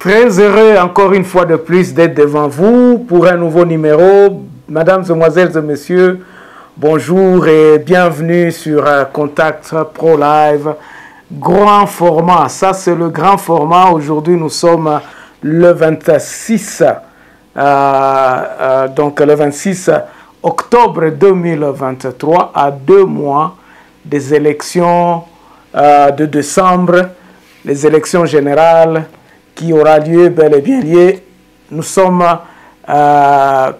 Très heureux encore une fois de plus d'être devant vous pour un nouveau numéro. Mesdames, Demoiselles et Messieurs, bonjour et bienvenue sur Contact Pro Live. Grand format, ça c'est le grand format. Aujourd'hui nous sommes le 26 octobre 2023, à 2 mois des élections de décembre, les élections générales qui aura lieu bel et bien lieu. Nous sommes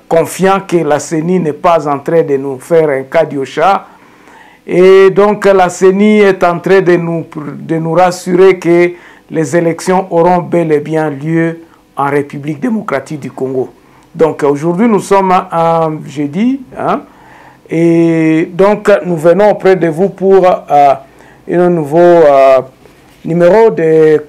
confiants que la CENI n'est pas en train de nous faire un caddie au chat. Et donc la CENI est en train de nous rassurer que les élections auront bel et bien lieu en République démocratique du Congo. Donc aujourd'hui nous sommes un jeudi, hein, et donc nous venons auprès de vous pour un nouveau numéro de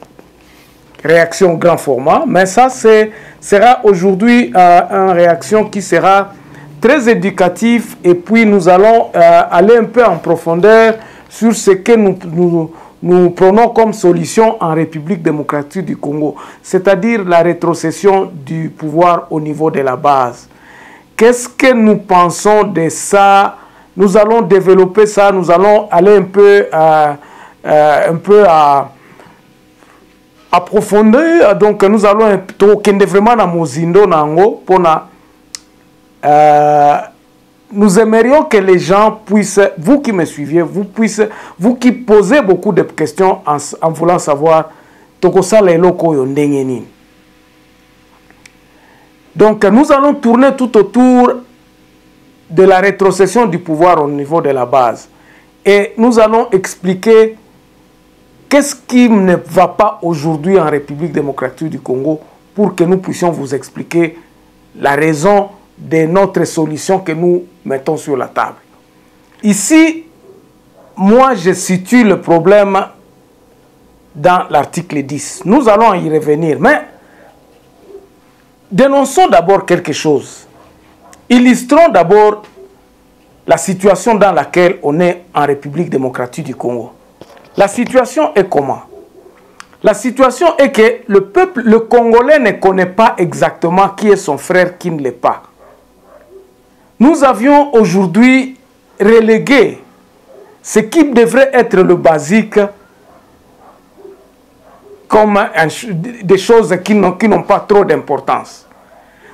réaction grand format, mais ça sera aujourd'hui une réaction qui sera très éducative, et puis nous allons aller un peu en profondeur sur ce que nous prenons comme solution en République démocratique du Congo, c'est-à-dire la rétrocession du pouvoir au niveau de la base. Qu'est-ce que nous pensons de ça? Nous allons développer ça, nous allons aller un peu approfondir, donc nous allons tokende vraiment na mozindo nango pona. Nous aimerions que les gens puissent, vous qui me suiviez, vous qui posez beaucoup de questions en voulant savoir tokosa lelo koyo ndenge nini. Donc nous allons tourner tout autour de la rétrocession du pouvoir au niveau de la base, et nous allons expliquer qu'est-ce qui ne va pas aujourd'hui en République démocratique du Congo pour que nous puissions vous expliquer la raison de notre solution que nous mettons sur la table. Ici, moi, je situe le problème dans l'article 10. Nous allons y revenir, mais dénonçons d'abord quelque chose. Illustrons d'abord la situation dans laquelle on est en République démocratique du Congo. La situation est comment? La situation est que le peuple, le Congolais, ne connaît pas exactement qui est son frère, qui ne l'est pas. Nous avions aujourd'hui relégué ce qui devrait être le basique comme des choses qui n'ont pas trop d'importance.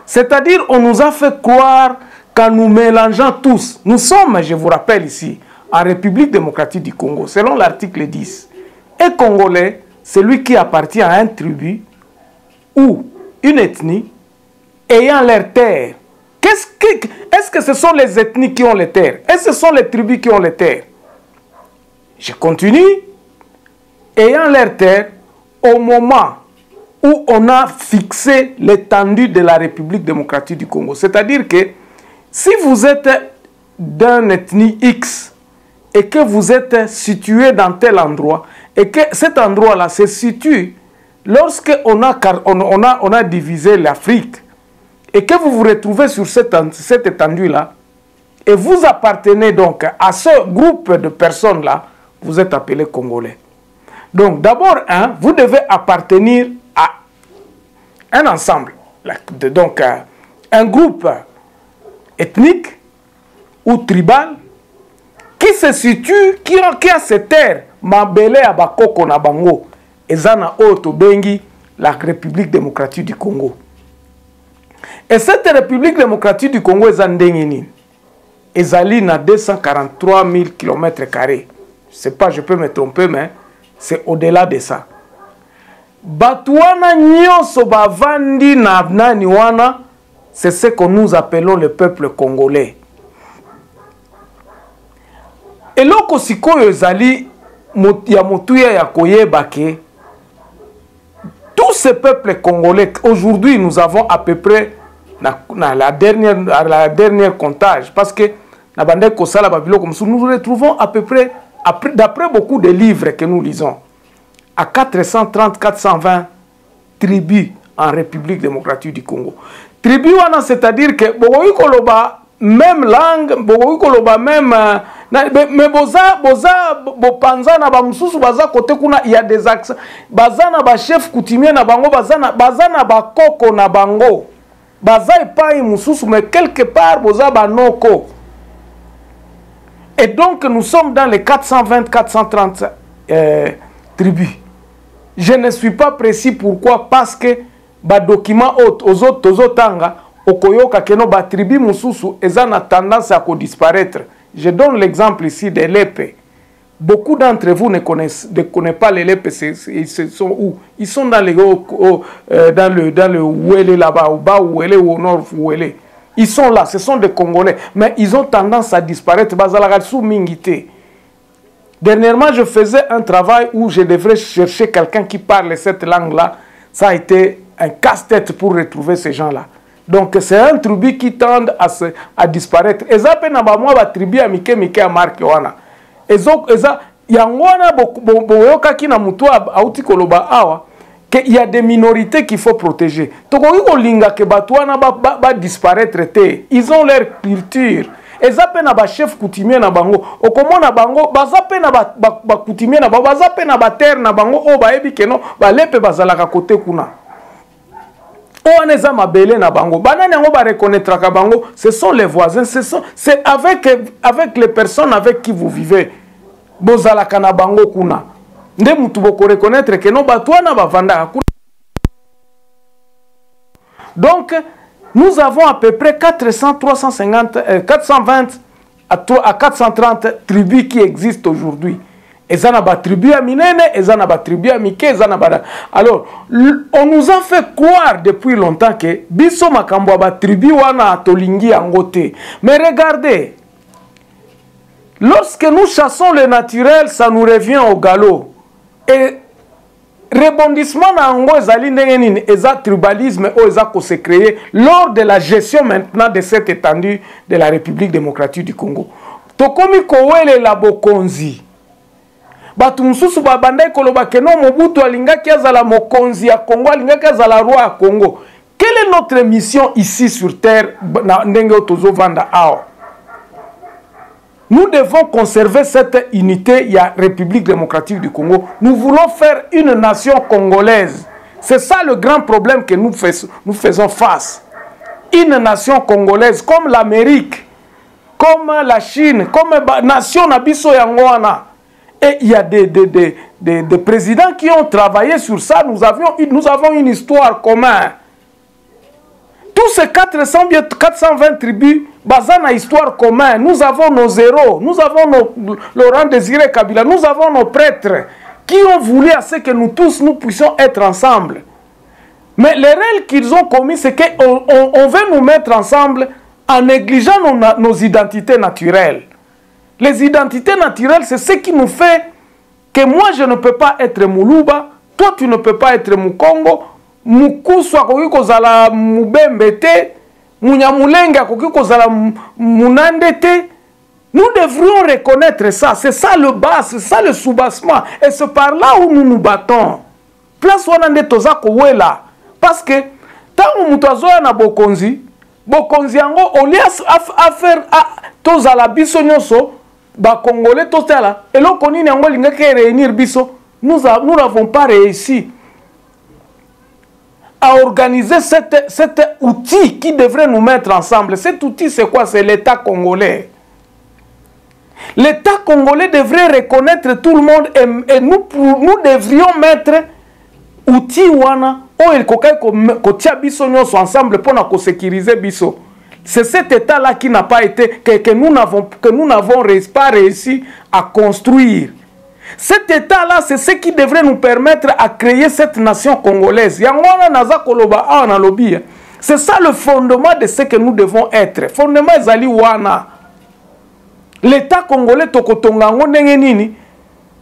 C'est-à-dire, on nous a fait croire qu'en nous mélangeant tous, nous sommes, je vous rappelle ici, en République démocratique du Congo, selon l'article 10, un Congolais, celui qui appartient à un tribu ou une ethnie ayant leurs terres. Est-ce que ce sont les ethnies qui ont les terres? Est-ce que ce sont les tribus qui ont les terres? Je continue. Ayant leurs terres, au moment où on a fixé l'étendue de la République démocratique du Congo, c'est-à-dire que si vous êtes d'une ethnie X, et que vous êtes situé dans tel endroit, et que cet endroit-là se situe lorsque on a divisé l'Afrique, et que vous vous retrouvez sur cette étendue-là, et vous appartenez donc à ce groupe de personnes-là, vous êtes appelé Congolais. Donc d'abord, hein, vous devez appartenir à un ensemble, donc un groupe ethnique ou tribal, qui se situe, qui a ses terres, Mabele Abakoko na Bango, et Zana Oto Bengi, la République démocratique du Congo. Et cette République démocratique du Congo est Zandengini. Ezali na 243 000 km². Je sais pas, je peux me tromper, mais c'est au-delà de ça. Batuana Nyoso Bavandi Nabna Niwana, c'est ce que nous appelons le peuple congolais. Et loko sikoyo ezali ya motuya ya koyeba ke tous ces peuples congolais, aujourd'hui nous avons à peu près à la dernière comptage, parce que na bande kosala babilo comme nous retrouvons à peu près, d'après beaucoup de livres que nous lisons, à 430-420 tribus en République démocratique du Congo. Tribu wana, c'est-à-dire que boyiko loba même langue, même mais boza na ba mususu baza kote kuna ya des accents, baza na ba chef coutumier na bango, baza na ba koko na bango, baza epai mususu mais quelque part boza ba noko. Et donc nous sommes dans les 420-430 tribus. Je ne suis pas précis pourquoi, parce que ba document aux autres tanga okoyoka keno ba tribu mususu eza na tendance à disparaître. Je donne l'exemple ici de l'épée. Beaucoup d'entre vous ne connaissent pas l'épée. Ils sont où? Ils sont dans les dans le Ouélé là-bas, au bas Ouélé, au nord Ouélé. Ils sont là, ce sont des Congolais, mais ils ont tendance à disparaître. Dernièrement, je faisais un travail où je devrais chercher quelqu'un qui parle cette langue-là. Ça a été un casse-tête pour retrouver ces gens-là. Donc c'est un tribu qui tend à disparaître. Et ça peut n'avoir moins de tribu à Mike à Marc Yohana. Et ça, il y a un qui n'a mutua à Outikoloba Awa. Qu'il y a des minorités qu'il faut protéger. Toko linga ke batuana ba disparaître. Ils ont leur culture. Et ça peut n'avoir chef coutumier na bango. Au comment na bango, baza pe na ba coutumier na bango, baza pe na ba terre na bango. Oh ba ebi keno, ba lepe bazalaka kote kuna. Ce sont les voisins, c'est avec les personnes avec qui vous vivez. Donc, nous avons à peu près 420 à 430 tribus qui existent aujourd'hui. Alors, on nous a fait croire depuis longtemps que biso makambo ba tribu wana tolingi angote. Mais regardez, lorsque nous chassons le naturel, ça nous revient au galop. Et rebondissement na ngo ezali ndenge nini, eza tribalisme o eza ko se créer lors de la gestion maintenant de cette étendue de la République démocratique du Congo. Tokomi kowele la bokonzi. Batumsusu babandai koloba keno Mobutu alinga kiazala mokonzi ya Congo, alinga kiazala roi ya Congo. Quelle est notre mission ici sur terre? Nous devons conserver cette unité de la République démocratique du Congo. Nous voulons faire une nation congolaise. C'est ça le grand problème que nous faisons face. Une nation congolaise comme l'Amérique, comme la Chine, comme la nation Nabiso Yangoana. Et il y a des présidents qui ont travaillé sur ça. Nous avons une histoire commune. Tous ces 420 tribus basées sur l'histoire commune. Nous avons nos héros. Nous avons nos Laurent Désiré Kabila. Nous avons nos prêtres qui ont voulu à ce que nous tous nous puissions être ensemble. Mais l'erreur qu'ils ont commis, c'est qu'on veut nous mettre ensemble en négligeant nos identités naturelles. Les identités naturelles, c'est ce qui nous fait que moi, je ne peux pas être Moulouba, toi, tu ne peux pas être Moukongo, Moukoussou, Kokikozala, Moubembete, Mounyamulenga, Kokikozala, Mounandete. Nous devrions reconnaître ça. C'est ça le bas, c'est ça le soubassement. Et c'est par là où nous nous battons. Place Wanande Tozako Wela. Parce que, tant que Moutazoya na Bokonzi, Bokonzi yango, Olias a faire Tozala Bisonyoso, ba Congolais total et l'on connaît réunir biso. Nous n'avons pas réussi à organiser cet outil qui devrait nous mettre ensemble. Cet outil, c'est quoi? C'est l'État congolais. L'État congolais devrait reconnaître tout le monde et nous devrions mettre outil wana ou el kokai ko tia biso nyonso ensemble pour nous sécuriser biso. C'est cet État-là qui n'a pas été, que nous n'avons pas réussi à construire. Cet État-là, c'est ce qui devrait nous permettre à créer cette nation congolaise. C'est ça le fondement de ce que nous devons être. Fondement ezali wana. L'État congolais tokotongango ndengenini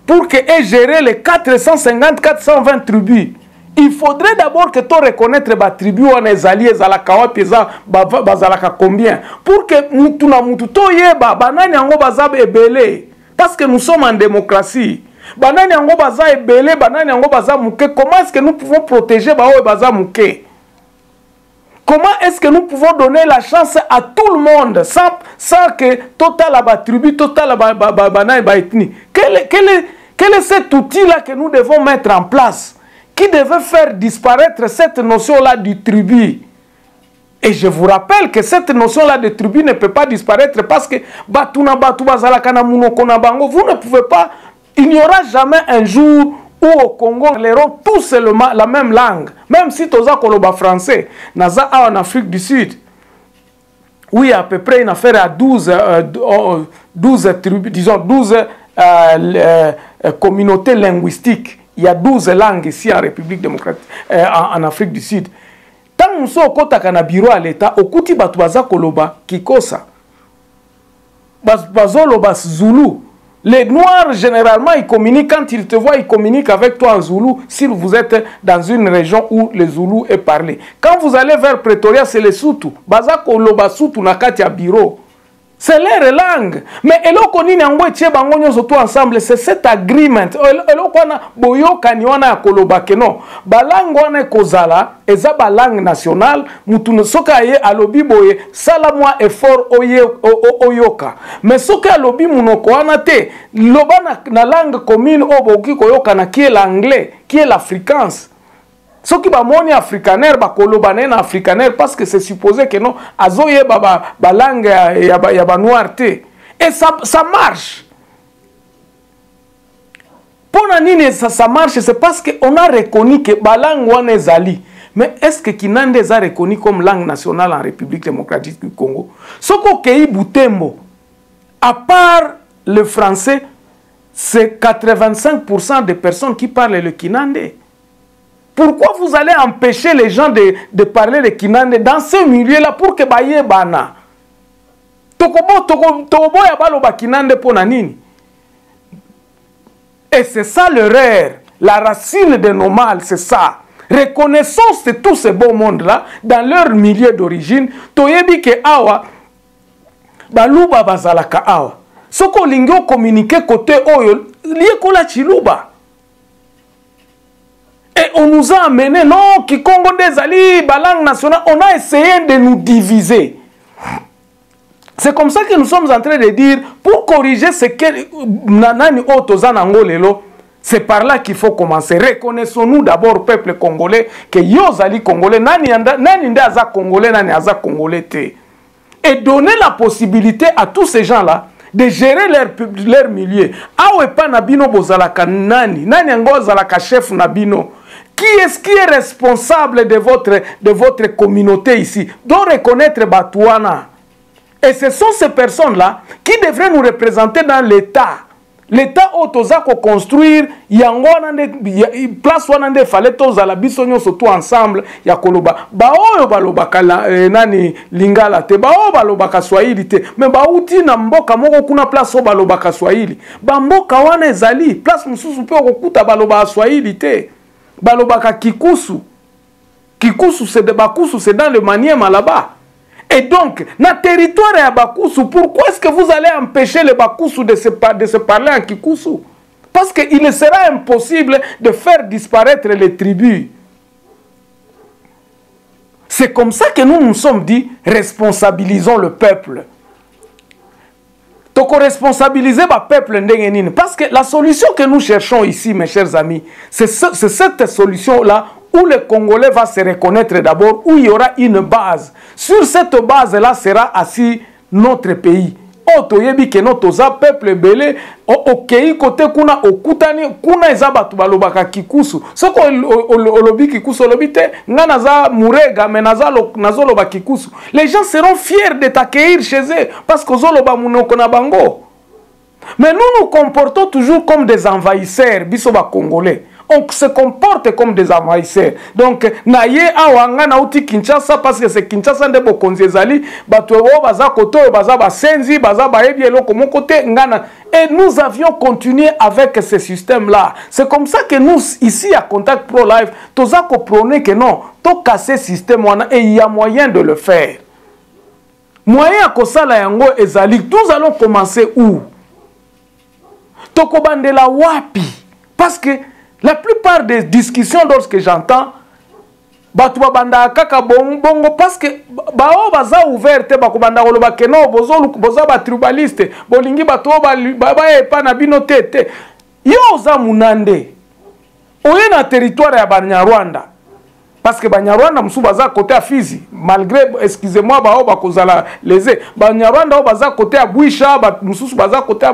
pour que ait géré les 450-420 tribus. Il faudrait d'abord que tu reconnaisses les tribus en Ezali, Ezalakawa, Pesa, Bazalaka combien? Pour que Moutunamoutoutoyeba, Banani Ango Bazab et Belé. Parce que nous sommes en démocratie. Banani Ango Baza et Belé, Banani Ango Baza Mouké. Comment est-ce que nous pouvons protéger Bao et Baza Mouké? Comment est-ce que nous pouvons donner la chance à tout le monde sans que total à tribu, total à ethnie? Quel est cet outil-là que nous devons mettre en place qui devait faire disparaître cette notion-là du tribu? Et je vous rappelle que cette notion-là de tribu ne peut pas disparaître parce que vous ne pouvez pas, il n'y aura jamais un jour où au Congo, ils parleront tous la même langue. Même si Toza Koloba français, Naza en Afrique du Sud, oui, à peu près une affaire à 12 tribus, disons 12 communautés linguistiques. Il y a 12 langues ici en République démocratique, en Afrique du Sud. Tant que nous sommes au bureau à l'État, au Kouti Batouaza Koloba, Kikosa, Bazoloba Zulu. Les Noirs, généralement, ils communiquent, quand ils te voient, ils communiquent avec toi en Zoulou, si vous êtes dans une région où le Zoulou est parlé. Quand vous allez vers Pretoria, c'est les Soutou. Bazako loba Soutou nakatia biro. C'est leur langue. Mais eloko ni nangwe tche bangonyo soto ensemble, c'est cet agreement. Eloko wana boyo kaniwana ya koloba keno. Balangu wana kozala, eza balangue nationale, mutunosoka ye alobi boye, salamwa effort oyoka. Mais soka alobi munoko wana te, loba na langue commune oboki koyoka na qui est l'anglais, qui est l'africance. Ceux qui bamoni africanaire ba kolobane na africanaire parce que c'est supposé que non azoye ba langue ya ba noir te et ça marche. Pour nini ça marche, c'est parce que on a reconnu que ba langue wana zali. Mais est-ce que Kinande a reconnu comme langue nationale en République démocratique du Congo? Soko kei Butembo, à part le français, c'est 85% des personnes qui parlent le Kinande. Pourquoi vous allez empêcher les gens de parler de Kinande dans ce milieu-là pour que baye bana? Tokobo ya baloba Kinande pona nini? Et c'est ça l'erreur, la racine de nos mal, c'est ça. Reconnaissance de tous ces beaux mondes-là dans leur milieu d'origine. Toyebi ke awa baluba bazalaka awa. Soko lingyo communiquer côté oyo liekola chiluba. Et on nous a amené, non, Kikongo des alliés, Balang national, on a essayé de nous diviser. C'est comme ça que nous sommes en train de dire, pour corriger ce que Nanani Otozanangolelo, c'est par là qu'il faut commencer. Reconnaissons-nous d'abord, peuple congolais, que Yozali Congolais, Nani Ndaza Congolais, Nani Aza Congolais Té. Et donner la possibilité à tous ces gens-là de gérer leur milieu. Awepa Nabino Bozalaka Nani, Nani Angozalaka chef Nabino. Qui est responsable de votre communauté ici? Doit reconnaître Batouana. Et ce sont ces personnes-là qui devraient nous représenter dans l'État. L'État autosako construire place wanande faletos à la bisogno surtout ensemble ya koloba baoyo balobaka nani lingala te baoyo balobaka swahili te mais bauti na mboka moko kuna place o balobaka swahili ba mboka wana ezali place mususu pe okuta baloba swahili te balobaka kikusu c'est de bakusu c'est dans le maniema là-bas. Et donc, dans le territoire à Bakusu, pourquoi est-ce que vous allez empêcher les Bakusu de se parler en Kikusu? Parce qu'il sera impossible de faire disparaître les tribus. C'est comme ça que nous nous sommes dit, responsabilisons le peuple. Donc, responsabiliser le peuple ndengenine. Parce que la solution que nous cherchons ici, mes chers amis, c'est cette solution-là, où le Congolais va se reconnaître d'abord, où il y aura une base. Sur cette base-là sera assis notre pays. Otoyebi ke notoza peuple belé, okei kote kuna okutani, kuna eza batu balobaka kikusu. Soko olobi kikusu, olobi te, nga naza murega, mais nazo loba kikusu. Les gens seront fiers de t'accueillir chez eux, parce que zoloba munoko na bango. Mais nous nous comportons toujours comme des envahisseurs, bisoba congolais. On se comporte comme des envahisseurs. Donc, naye awanga nauti Kinshasa parce que c'est Kinshasa ndebo konziezali, batuwo baza koto, baza basenzi, baza baebielo komo kote ngana. Et nous avions continué avec ce système-là. C'est comme ça que nous ici à Contact Pro Live, toza comprenez que non, to casser système wana et il y a moyen de le faire. Moyen akosala yango ezali. Nous allons commencer où? Tokobandela wapi? Parce que la plupart des discussions, lorsque j'entends, Batuba banda kaka bongo parce que bao baza ouverte ba kubanda koloba keno bozo boza ba tribaliste bolingi batoba baba epa na bino tete yo za munande oye na territoire ya Banyarwanda parce que Banyarwanda msubaza côté a Fizi malgré excusez-moi bao ba kozala lese Banyarwanda baza côté a Buisha ba msusu baza côté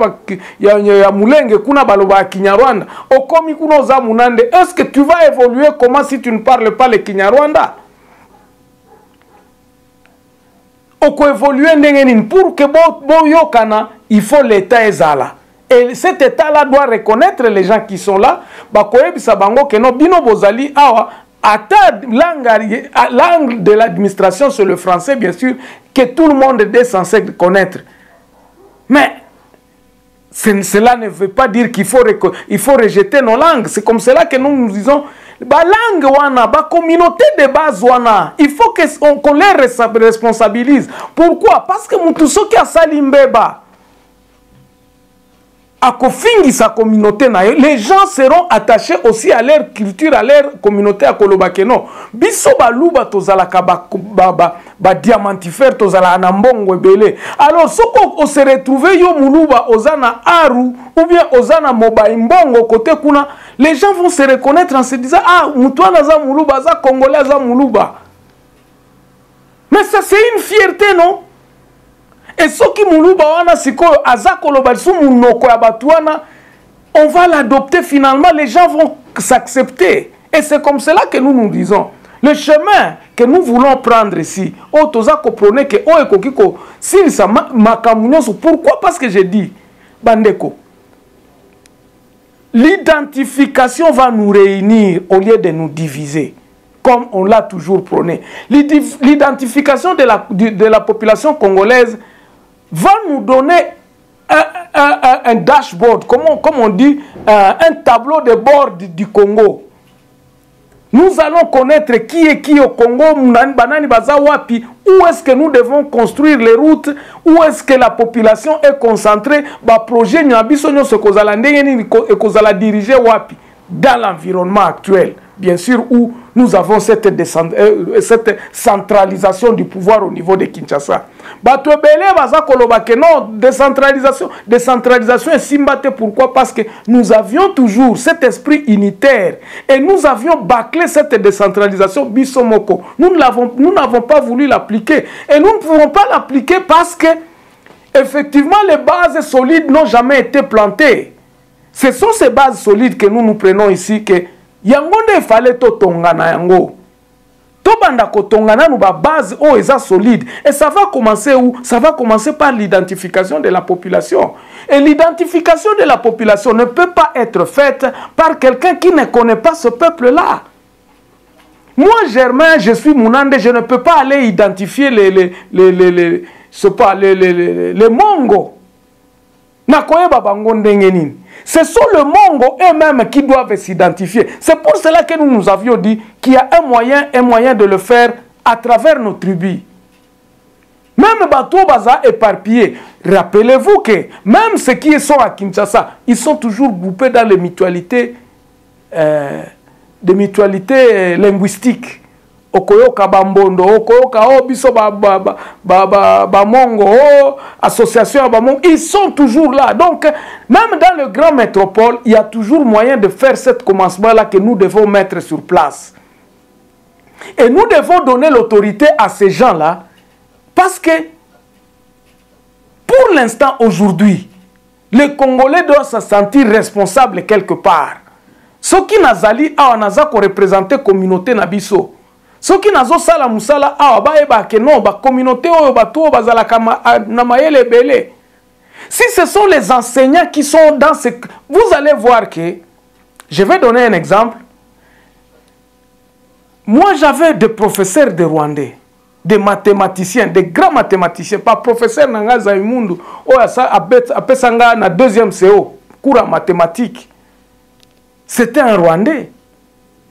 ya Mulenge kuna baloba Kinyarwanda okomi kuna oza munande. Est-ce que tu vas évoluer comment si tu ne parles pas le Kinyarwanda? Oko évoluer ndengenin pour que bo yokana il faut l'état ezala. Et cet état-là doit reconnaître les gens qui sont là. Bakoye bisabango keno bino bozali awa ata langue de l'administration c'est le français bien sûr que tout le monde est censé connaître. Mais cela ne veut pas dire qu'il faut rejeter nos langues. C'est comme cela que nous nous disons ba langue wana ba communauté de base wana. Il faut qu'on les responsabilise. Pourquoi? Parce que tout ce qui a salimbeba à Kofingi sa communauté, les gens seront attachés aussi à leur culture, à leur communauté à Kolobakeno. Biso baluba tozala ba diamantifère tozala anambongo ebele. Alors soko on se retrouve yo muluba ozana aru ou bien ozana mobaimbongo côté kuna, les gens vont se reconnaître en se disant ah mutwana za muluba za congolais za muluba. Mais ça c'est une fierté non? Et ce qui muluba wana siko azakoloba sou munoko ya batwana on va l'adopter finalement les gens vont s'accepter et c'est comme cela que nous nous disons le chemin que nous voulons prendre ici o toza comprendre que o ekokiko s'il ça makamunyoso pourquoi parce que j'ai dit bandeko l'identification va nous réunir au lieu de nous diviser. Comme on l'a toujours prôné. L'identification de la population congolaise va nous donner un dashboard, comme on dit, un tableau de bord du Congo. Nous allons connaître qui est qui au Congo, où est-ce que nous devons construire les routes, où est-ce que la population est concentrée, le projet est dirigé dans l'environnement actuel. Bien sûr, où nous avons cette centralisation du pouvoir au niveau de Kinshasa. Batwebele baza kolobake non, décentralisation et simbate. Pourquoi? Parce que nous avions toujours cet esprit unitaire et nous avions bâclé cette décentralisation bisomoko. Nous n'avons pas voulu l'appliquer et nous ne pouvons pas l'appliquer parce que effectivement les bases solides n'ont jamais été plantées. Ce sont ces bases solides que nous prenons ici que Yangonde fallait totongana yango. Tobanda kotongana nous ba base o eza solide et ça va commencer où? Ça va commencer par l'identification de la population. Et l'identification de la population ne peut pas être faite par quelqu'un qui ne connaît pas ce peuple-là. Moi Germain, je suis Mounande, je ne peux pas aller identifier les Mongo. Ce sont les Mongo eux-mêmes qui doivent s'identifier. C'est pour cela que nous avions dit qu'il y a un moyen de le faire à travers nos tribus. Même Bato Baza éparpillé. Rappelez-vous que même ceux qui sont à Kinshasa, ils sont toujours groupés dans les mutualités, linguistiques. Okoyoka Bambondo, Okoyoka Obiso Bamongo, Association Bamongo, ils sont toujours là. Donc, même dans le grand métropole, il y a toujours moyen de faire ce commencement-là que nous devons mettre sur place. Et nous devons donner l'autorité à ces gens-là, parce que, pour l'instant, aujourd'hui, les Congolais doivent se sentir responsables quelque part. Ceux qui nazali a naza ko représenter communauté Nabiso. Ce qui n'a pas sala musala a ba eba ke non ba communauté o ba to ba zala kama na mayele bele. Si ce sont les enseignants qui sont dans ce vous allez voir que je vais donner un exemple. Moi j'avais des professeurs de Rwandais, des mathématiciens, des grands mathématiciens, pas professeur Nanga Zaimundu o asa apesanga na deuxième CO cours en mathématiques. C'était un Rwandais.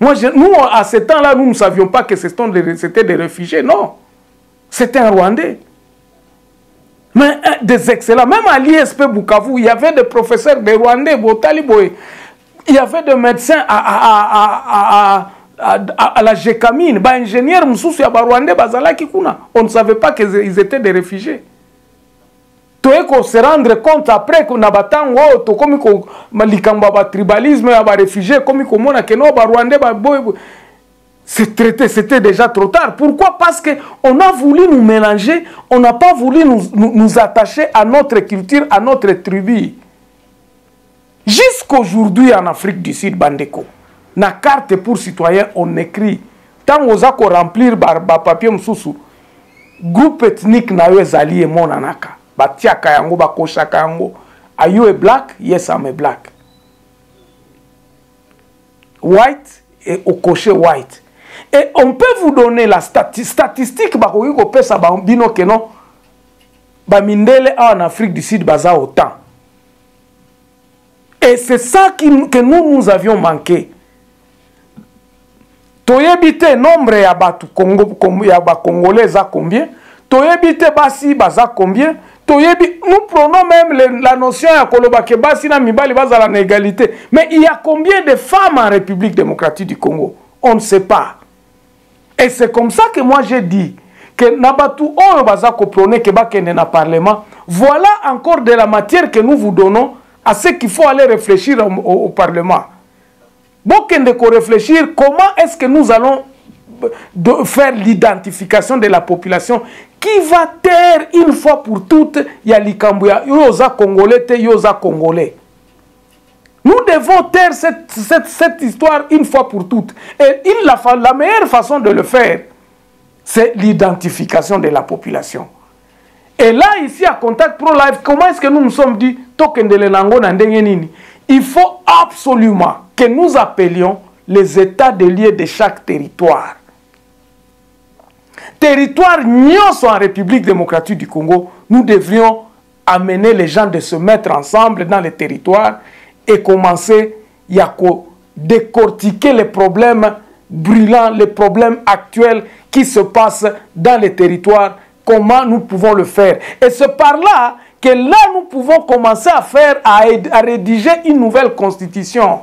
Moi, nous, à ce temps-là, nous ne savions pas que c'était des réfugiés. Non. C'était un Rwandais. Mais des excellents. Même à l'ISP Bukavu, il y avait des professeurs des Rwandais, Botaliboy. Il y avait des médecins à la Gécamine, bah ingénieur Moussou ya Rwandais bazala kikuna. On ne savait pas qu'ils étaient des réfugiés. Toeko se rendre compte après qu'on a battu wo to komi ko malikamba ba tribalisme ya ba réfugiés komi ko mona keno ba Rwandais ba boy. C'est traité, c'était déjà trop tard. Pourquoi? Parce qu'on a voulu nous mélanger, on n'a pas voulu nous attacher à notre culture, à notre tribu. Jusqu'aujourd'hui en Afrique du Sud, Bandeko, la carte pour citoyens, on écrit. Tant qu'on a remplir le papier, groupe ethnique n'a eu allié mon anaka. Batia kayango, bakosha kayango. Are you a black? Yes, I'm a black. White et au cocher white. Et on peut vous donner la statistique en Afrique du Sud, baza autant. Et c'est ça que nous avions manqué. Toyebite nombre ya batu Congolais za combien? Toyebite basi baza combien? Nous prenons même la notion ya kolobake basi na mibali baza la inégalité. Mais il y a combien de femmes en République démocratique du Congo? On ne sait pas. Et c'est comme ça que moi j'ai dit que Nabatou na parlement. Voilà encore de la matière que nous vous donnons à ce qu'il faut aller réfléchir au parlement. Bokende ko réfléchir comment est-ce que nous allons faire l'identification de la population qui va taire une fois pour toutes Yalikambuya, Yoza Congolais, Yoza Congolais. Nous devons taire cette histoire une fois pour toutes. Et la meilleure façon de le faire, c'est l'identification de la population. Et là, ici, à Contact Pro Live, comment est-ce que nous nous sommes dit il faut absolument que nous appelions les états de lieu de chaque territoire. Territoire nyonso en République démocratique du Congo, nous devrions amener les gens de se mettre ensemble dans les territoires et commencer à décortiquer les problèmes brûlants, les problèmes actuels qui se passent dans les territoires. Comment nous pouvons le faire? Et c'est par là que là nous pouvons commencer à faire, à rédiger une nouvelle constitution.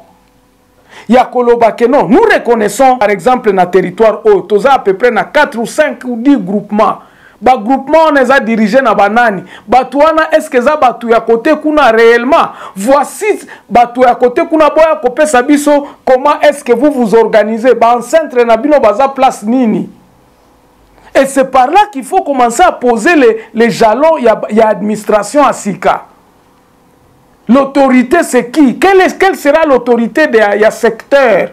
Nous reconnaissons par exemple dans le territoire haut, toza à peu près dans 4 ou 5 ou 10 groupements. Ba groupement on les a dirigés na banani. Batuana est-ce que za batu ya côté kuna réellement? Voici batu ya côté kuna boya kopé sabiso comment est-ce que vous vous organisez? Ba en centre na bino baza place nini? Et c'est par là qu'il faut commencer à poser les jalons. Il y a administration à Sika. L'autorité, c'est qui? Quelle sera l'autorité de secteur?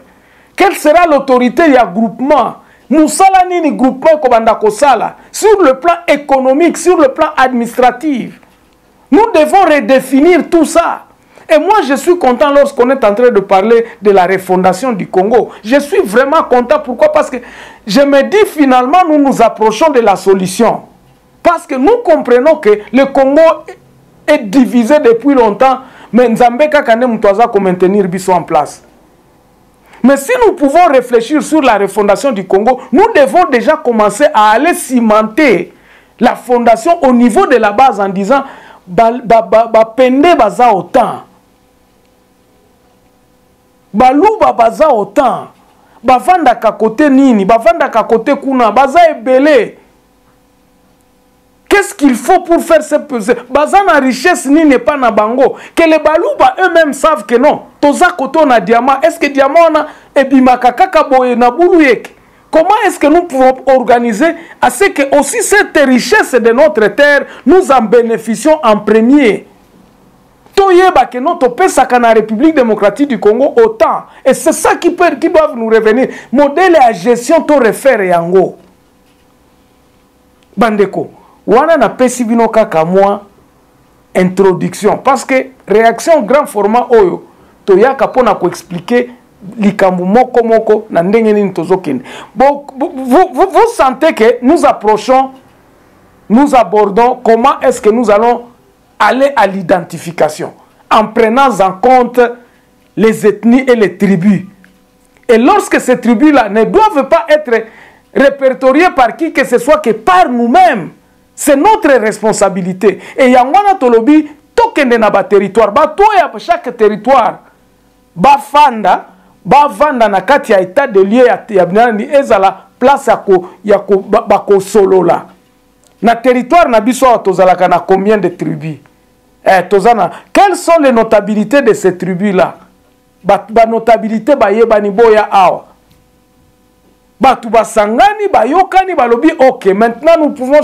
Quelle sera l'autorité de groupement? Moussala nini groupement kobanda kosala. Sur le plan économique, sur le plan administratif. Nous devons redéfinir tout ça. Et moi, je suis content lorsqu'on est en train de parler de la refondation du Congo. Je suis vraiment content. Pourquoi? Parce que je me dis finalement, nous nous approchons de la solution. Parce que nous comprenons que le Congo est divisé depuis longtemps. Mais Nzambeka Kane Mutwaza pour maintenir Bissou en place. Mais si nous pouvons réfléchir sur la refondation du Congo, nous devons déjà commencer à aller cimenter la fondation au niveau de la base en disant Bapende baza autant. Baluba baza autant. Bavanda kakote nini, bavanda kakote kuna, baza ebele. Qu'est-ce qu'il faut pour faire ce peser? Baza na richesse nini n'est pas na bango. Que les baluba eux-mêmes savent que non. Toza koto na diamant. Est-ce que diamant na ebimaka kaka boye na buluyek? Comment est-ce que nous pouvons organiser à ce que aussi cette richesse de notre terre, nous en bénéficions en premier? Toyeba que notre pays saka na République démocratique du Congo autant. Et c'est ça qui doivent nous revenir. Modèle à gestion to refaire yango. Bandeko, wana na pesi bino kaka moi introduction parce que réaction grand format oyo toya kapona ko expliquer likambu moko moko na ndenge nini tozokende. Vous sentez que nous approchons, nous abordons comment est-ce que nous allons aller à l'identification en prenant en compte les ethnies et les tribus. Et lorsque ces tribus-là ne doivent pas être répertoriées par qui que ce soit que par nous-mêmes, c'est notre responsabilité. Et Yangwana Tolobi, tokende na ba territoire, ba toya chaque territoire, ba fanda, ba vanda na kati ya état de lieu ya binani ezala place ya ko ba ko solola na territoire na biso tozalaka na combien de tribus tozana quelles sont les notabilités de ces tribus là ba notabilité ba yebani boya awa batu basangani ba yokani ba lobi OK maintenant nous pouvons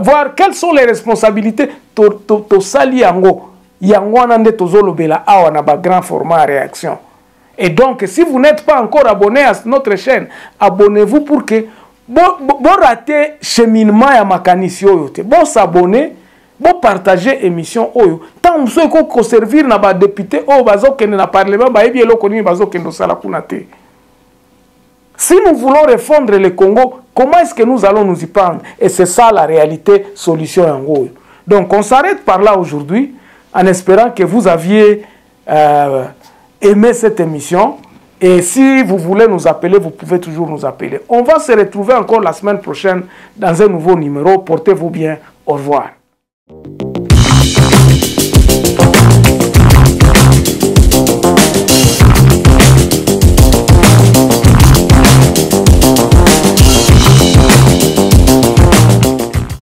voir quelles sont les responsabilités to sali yango yangwana nde tozolobela awa na ba grand format réaction. Et donc, si vous n'êtes pas encore abonné à notre chaîne, abonnez-vous pour que vous ratez cheminement à Makanisi Oyote. Vous s'abonnez, vous partagez l'émission Oyo. Tant que vous servez à des députés, vous avez un parlement, vous avez un député. Si nous voulons refondre le Congo, comment est-ce que nous allons nous y prendre? Et c'est ça la réalité, solution en Oyo. Donc, on s'arrête par là aujourd'hui, en espérant que vous aviez... aimez cette émission et si vous voulez nous appeler, vous pouvez toujours nous appeler. On va se retrouver encore la semaine prochaine dans un nouveau numéro. Portez-vous bien. Au revoir.